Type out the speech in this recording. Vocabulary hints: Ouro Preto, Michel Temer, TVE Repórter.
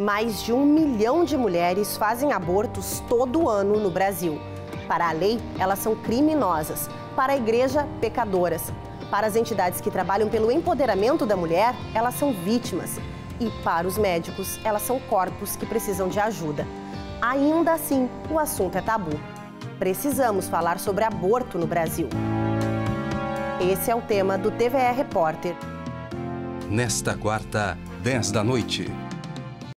mais de 1 milhão de mulheres fazem abortos todo ano no Brasil. Para a lei, elas são criminosas. Para a igreja, pecadoras. Para as entidades que trabalham pelo empoderamento da mulher, elas são vítimas. E para os médicos, elas são corpos que precisam de ajuda. Ainda assim, o assunto é tabu. Precisamos falar sobre aborto no Brasil. Esse é o tema do TVE Repórter. Nesta quarta, 10 da noite.